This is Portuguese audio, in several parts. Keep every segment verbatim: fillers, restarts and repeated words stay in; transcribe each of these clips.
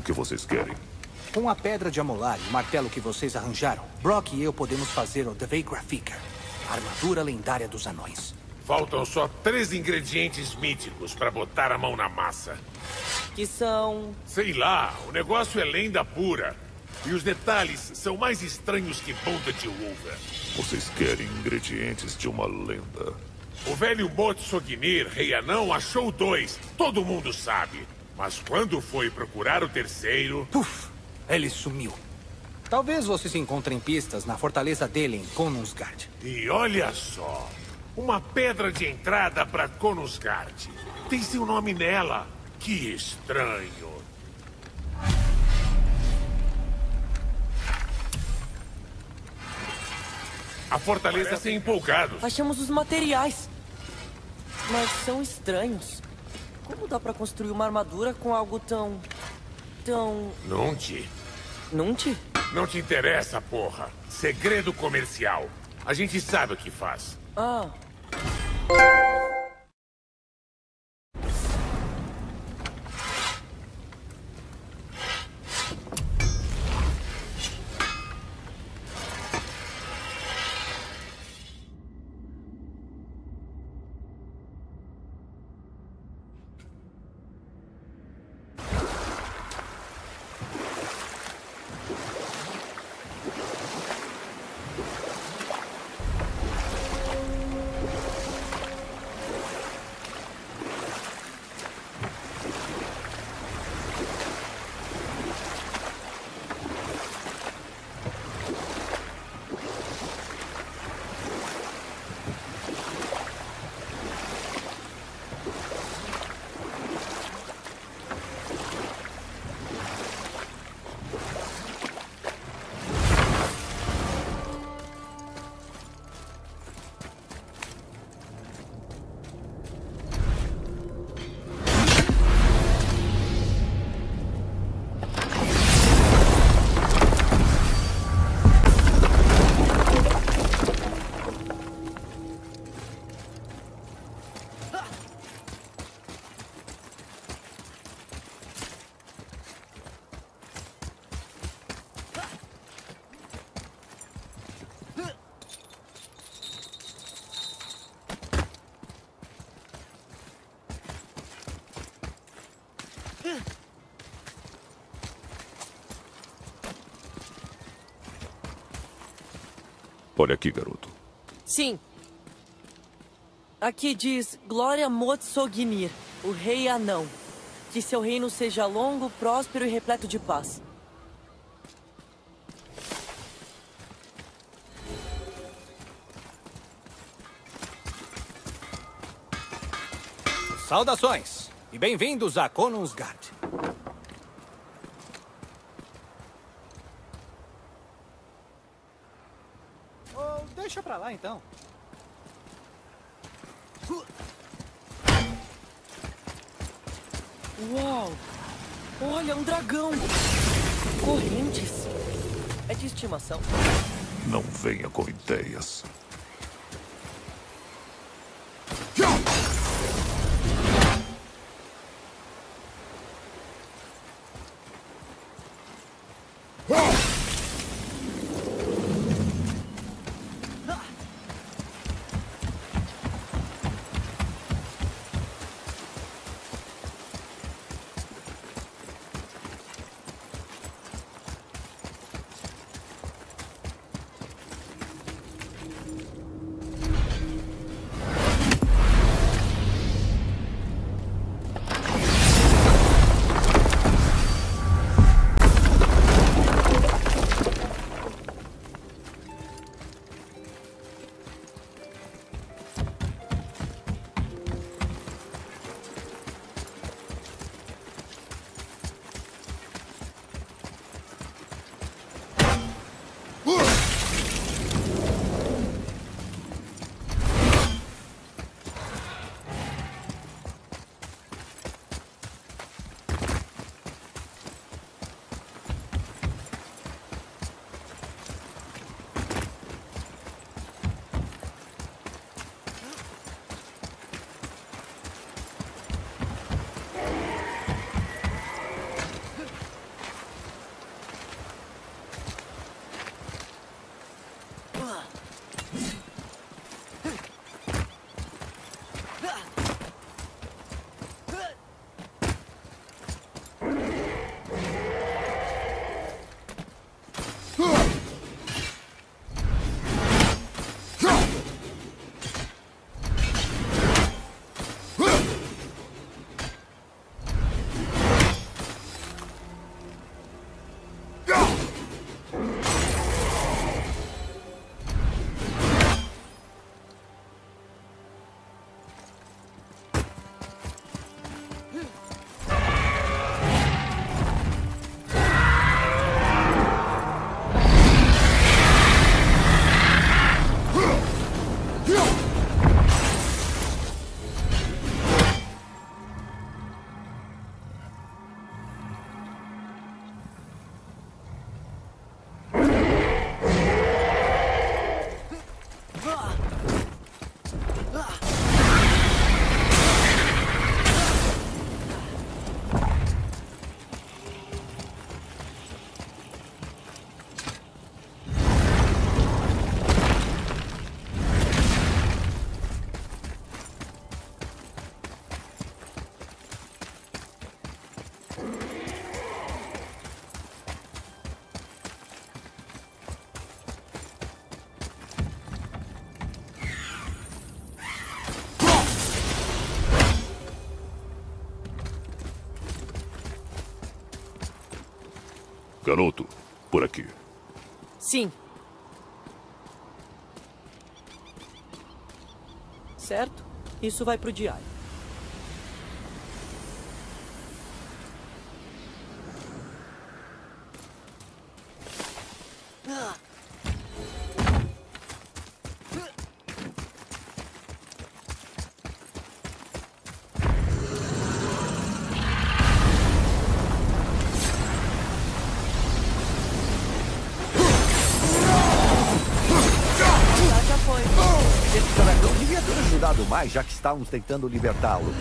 O que vocês querem? Com a pedra de amolar e o martelo que vocês arranjaram, Brock e eu podemos fazer o The Vagra Ficker, a armadura lendária dos anões. Faltam só três ingredientes míticos para botar a mão na massa. Que são... Sei lá, o negócio é lenda pura. E os detalhes são mais estranhos que bunda de uva. Vocês querem ingredientes de uma lenda? O velho Motsognir, rei anão, achou dois. Todo mundo sabe. Mas quando foi procurar o terceiro... Puf! Ele sumiu. Talvez vocês encontrem pistas na fortaleza dele em Konungsgard. E olha só! Uma pedra de entrada para Konungsgard. Tem seu nome nela. Que estranho. A fortaleza sem empolgados. Achamos os materiais. Mas são estranhos. Como dá pra construir uma armadura com algo tão... Tão... Não te... Não te? Não te interessa, porra. Segredo comercial. A gente sabe o que faz. Ah... Olha aqui, garoto. Sim. Aqui diz Glória Motsognir, o rei anão. Que seu reino seja longo, próspero e repleto de paz. Saudações e bem-vindos a Konungsgard. Deixa pra lá, então. Uau! Olha, um dragão! Correntes! É de estimação. Não venha com ideias. Garoto, por aqui. Sim. Certo? Isso vai pro diário. Mas já que estávamos tentando libertá-lo.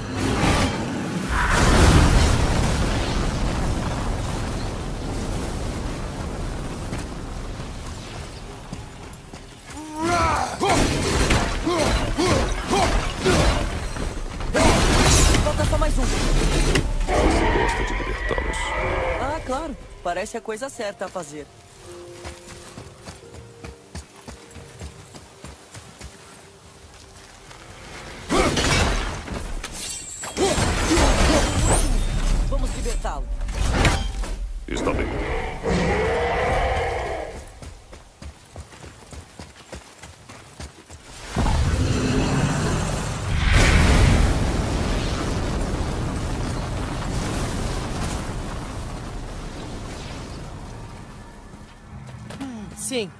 Falta só mais um. Você gosta de libertá-los? Ah, claro. Parece a coisa certa a fazer. Sim.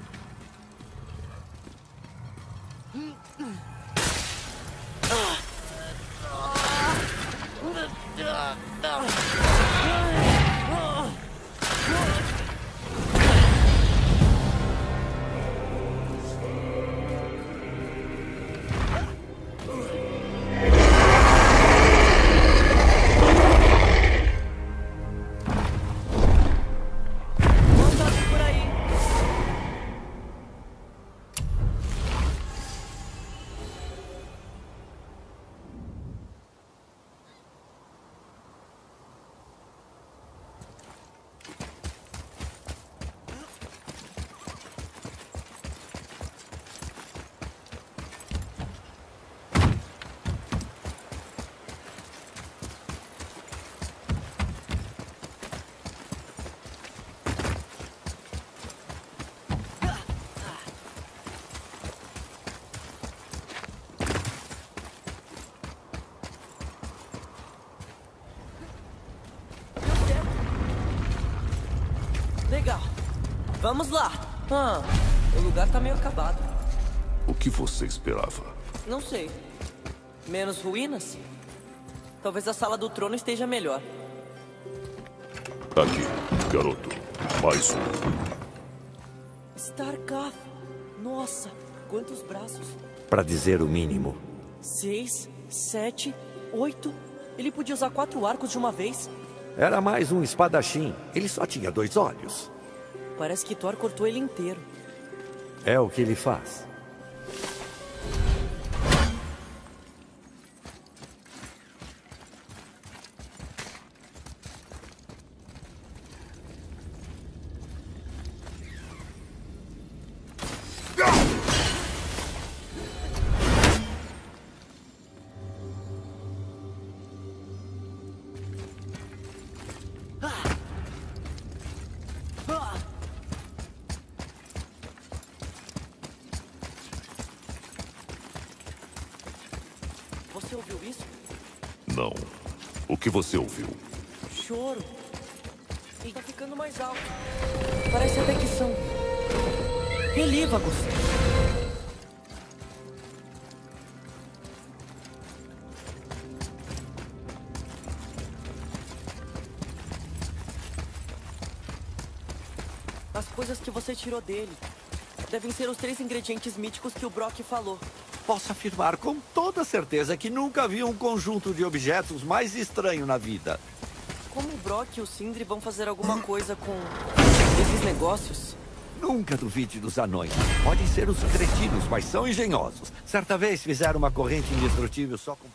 Vamos lá! Ah, o lugar tá meio acabado. O que você esperava? Não sei. Menos ruínas? Talvez a sala do trono esteja melhor. Aqui, garoto. Mais um. Starkath. Nossa, quantos braços. Pra dizer o mínimo. Seis, sete, oito. Ele podia usar quatro arcos de uma vez. Era mais um espadachim. Ele só tinha dois olhos. Parece que Thor cortou ele inteiro. É o que ele faz. Você ouviu isso? Não. O que você ouviu? Choro. Está ficando mais alto. Parece até que são relívagos. As coisas que você tirou dele devem ser os três ingredientes míticos que o Brock falou. Posso afirmar com toda certeza que nunca vi um conjunto de objetos mais estranho na vida. Como o Brock e o Sindri vão fazer alguma coisa com esses negócios? Nunca duvide dos anões. Podem ser os cretinos, mas são engenhosos. Certa vez fizeram uma corrente indestrutível só com...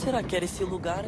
Será que era esse lugar?